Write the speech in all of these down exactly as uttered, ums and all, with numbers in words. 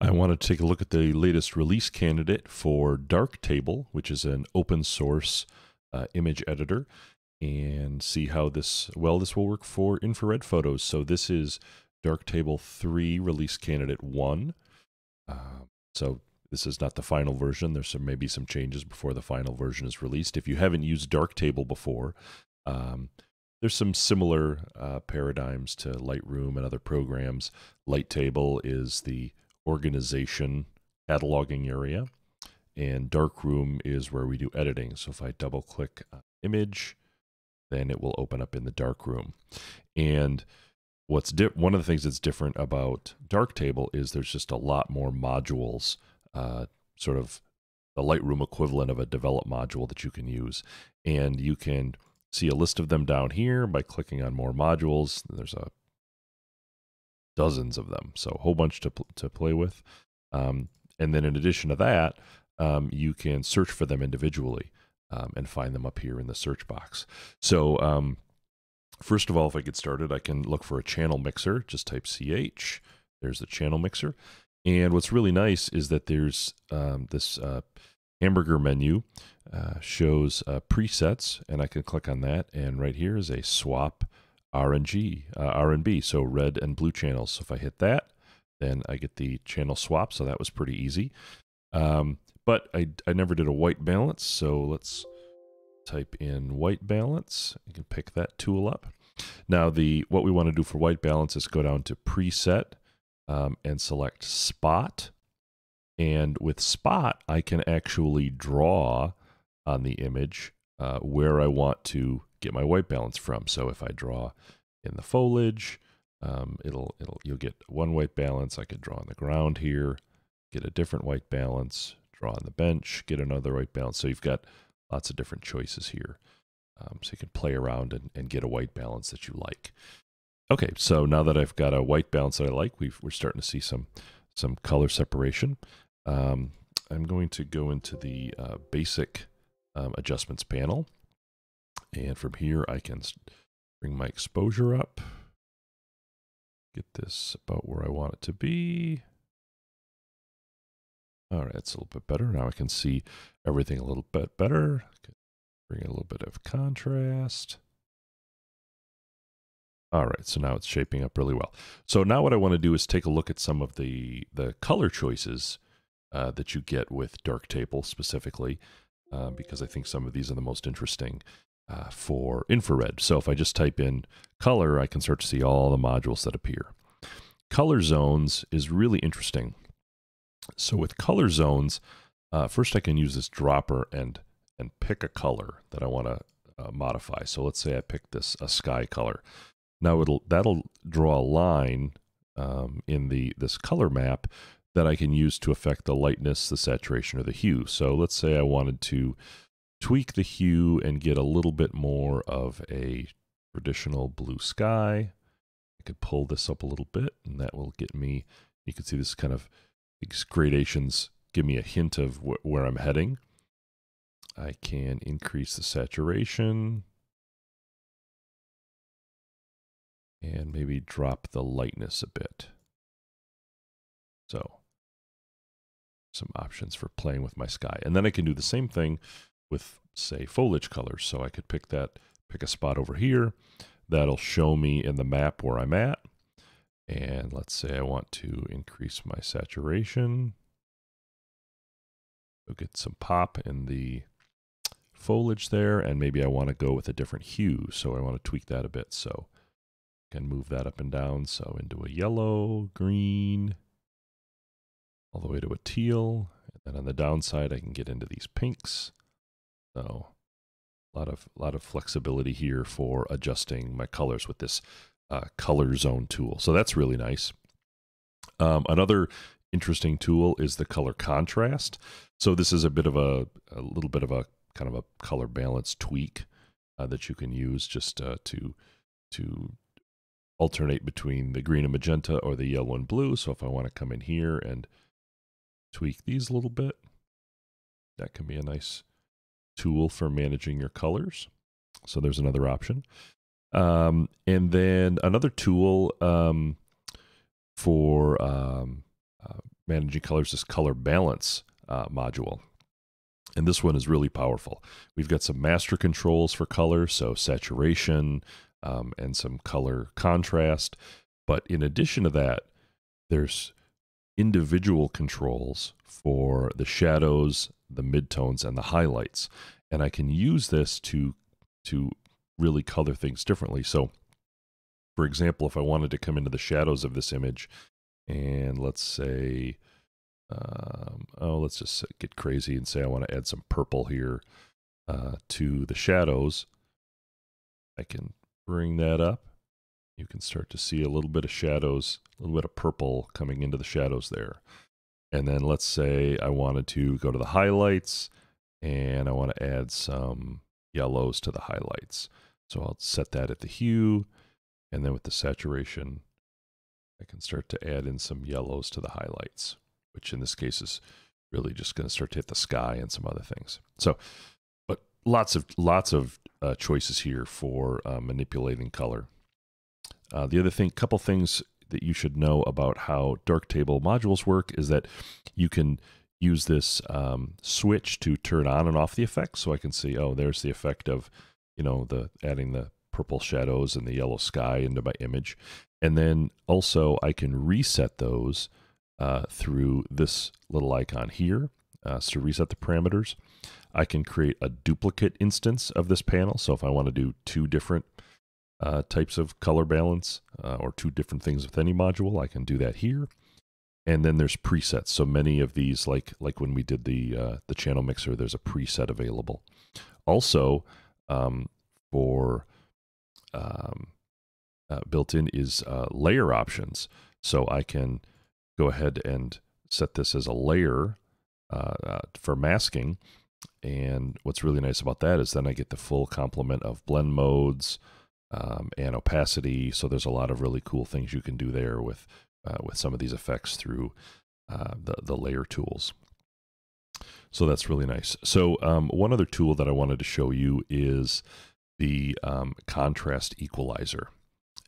I want to take a look at the latest release candidate for Darktable, which is an open source uh, image editor, and see how this, well, this will work for infrared photos. So this is Darktable three release candidate one. Uh, so this is not the final version. There's some, maybe some changes before the final version is released. If you haven't used Darktable before, um, there's some similar uh, paradigms to Lightroom and other programs. Lighttable is the organization cataloging area, and Darkroom is where we do editing. So if I double click on image, then it will open up in the Darkroom. And what's di one of the things that's different about Darktable is there's just a lot more modules, uh, sort of the Lightroom equivalent of a develop module that you can use. And you can see a list of them down here by clicking on more modules. There's a dozens of them, so a whole bunch to, pl to play with. Um, and then in addition to that, um, you can search for them individually um, and find them up here in the search box. So um, first of all, if I get started, I can look for a channel mixer, just type C H, there's the channel mixer. And what's really nice is that there's um, this uh, hamburger menu uh, shows uh, presets, and I can click on that, and right here is a swap R N G, uh, R and B, so red and blue channels. So if I hit that, then I get the channel swap, so that was pretty easy. Um, but I, I never did a white balance, so let's type in white balance. You can pick that tool up. Now, the what we want to do for white balance is go down to preset um, and select spot. And with spot, I can actually draw on the image uh, where I want to get my white balance from. So if I draw in the foliage, um, it'll it'll you'll get one white balance. I could draw on the ground here, get a different white balance, draw on the bench, get another white balance. So you've got lots of different choices here. Um, so you can play around and, and get a white balance that you like. Okay, so now that I've got a white balance that I like, we've, we're starting to see some some color separation. Um, I'm going to go into the uh, basic um, adjustments panel. And from here, I can bring my exposure up, get this about where I want it to be. All right, that's a little bit better. Now I can see everything a little bit better. Bring a little bit of contrast. All right, so now it's shaping up really well. So now what I want to do is take a look at some of the, the color choices uh, that you get with Darktable specifically, uh, because I think some of these are the most interesting. Uh, for infrared. So if I just type in color, I can start to see all the modules that appear. Color zones is really interesting. So with color zones, uh, first I can use this dropper and and pick a color that I want to uh, modify. So let's say I pick this a sky color. Now it'll that'll draw a line um, in the this color map that I can use to affect the lightness, the saturation, or the hue. So let's say I wanted to tweak the hue and get a little bit more of a traditional blue sky. I could pull this up a little bit, and that will get me, you can see this kind of, these gradations give me a hint of wh where I'm heading. I can increase the saturation and maybe drop the lightness a bit. So some options for playing with my sky. And then I can do the same thing with, say, foliage colors. So I could pick that, pick a spot over here. That'll show me in the map where I'm at. And let's say I want to increase my saturation. We'll get some pop in the foliage there. And maybe I want to go with a different hue. So I want to tweak that a bit. So I can move that up and down. So into a yellow, green, all the way to a teal. And then on the downside, I can get into these pinks. So a lot of, lot of flexibility here for adjusting my colors with this uh, color zone tool. So that's really nice. Um, another interesting tool is the color contrast. So this is a bit of a, a little bit of a kind of a color balance tweak uh, that you can use just uh, to, to alternate between the green and magenta or the yellow and blue. So if I want to come in here and tweak these a little bit, that can be a nice tool for managing your colors. So there's another option. Um, and then another tool um, for um, uh, managing colors is color balance uh, module. And this one is really powerful. We've got some master controls for color, so saturation um, and some color contrast. But in addition to that, there's individual controls for the shadows, the midtones, and the highlights. And I can use this to, to really color things differently. So, for example, if I wanted to come into the shadows of this image, and let's say, um, oh, let's just get crazy and say I want to add some purple here uh, to the shadows. I can bring that up. You can start to see a little bit of shadows, a little bit of purple coming into the shadows there. And then let's say I wanted to go to the highlights and I want to add some yellows to the highlights. So I'll set that at the hue, and then with the saturation, I can start to add in some yellows to the highlights, which in this case is really just going to start to hit the sky and some other things. So, but lots of, lots of uh, choices here for uh, manipulating color. Uh, the other thing, couple things that you should know about how Darktable modules work is that you can use this um, switch to turn on and off the effects. So I can see, oh, there's the effect of, you know, the adding the purple shadows and the yellow sky into my image. And then also I can reset those uh, through this little icon here. Uh, so to reset the parameters, I can create a duplicate instance of this panel. So if I want to do two different Uh, types of color balance uh, or two different things with any module, I can do that here. And then there's presets. So many of these, like like when we did the uh, the Channel Mixer, there's a preset available. Also, um, for um, uh, built-in is uh, layer options. So I can go ahead and set this as a layer uh, uh, for masking. And what's really nice about that is then I get the full complement of blend modes, Um, and opacity. So there's a lot of really cool things you can do there with uh, with some of these effects through uh, the, the layer tools. So that's really nice. So um, one other tool that I wanted to show you is the um, contrast equalizer.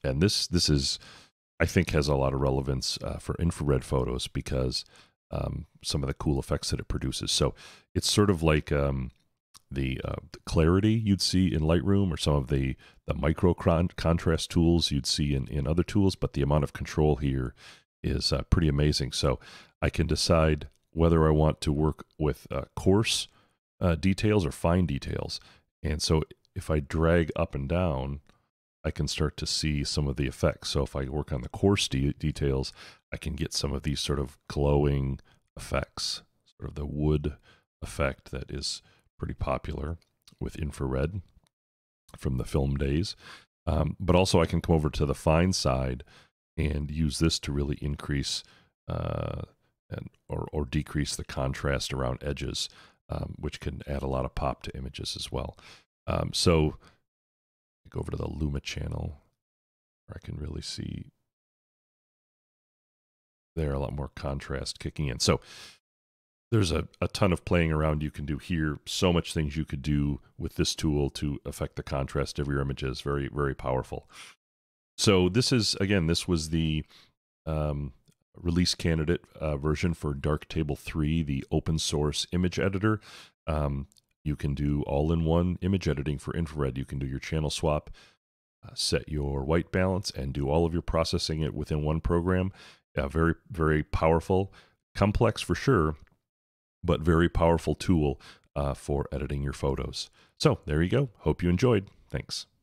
And this, this is, I think, has a lot of relevance uh, for infrared photos because um, some of the cool effects that it produces. So it's sort of like um, The, uh, the clarity you'd see in Lightroom or some of the, the micro con contrast tools you'd see in, in other tools, but the amount of control here is uh, pretty amazing. So I can decide whether I want to work with uh, coarse uh, details or fine details. And so if I drag up and down, I can start to see some of the effects. So if I work on the coarse de details, I can get some of these sort of glowing effects, sort of the wood effect that is pretty popular with infrared from the film days. Um, but also I can come over to the fine side and use this to really increase uh, and or, or decrease the contrast around edges, um, which can add a lot of pop to images as well. Um, so I go over to the Luma channel where I can really see there a lot more contrast kicking in. So there's a, a ton of playing around you can do here. So much things you could do with this tool to affect the contrast of your images. Very, very powerful. So this is, again, this was the um, release candidate uh, version for Darktable three, the open source image editor. Um, you can do all-in-one image editing for infrared. You can do your channel swap, uh, set your white balance, and do all of your processing it within one program. Uh, very, very powerful. Complex for sure, but very powerful tool uh, for editing your photos. So there you go. Hope you enjoyed. Thanks.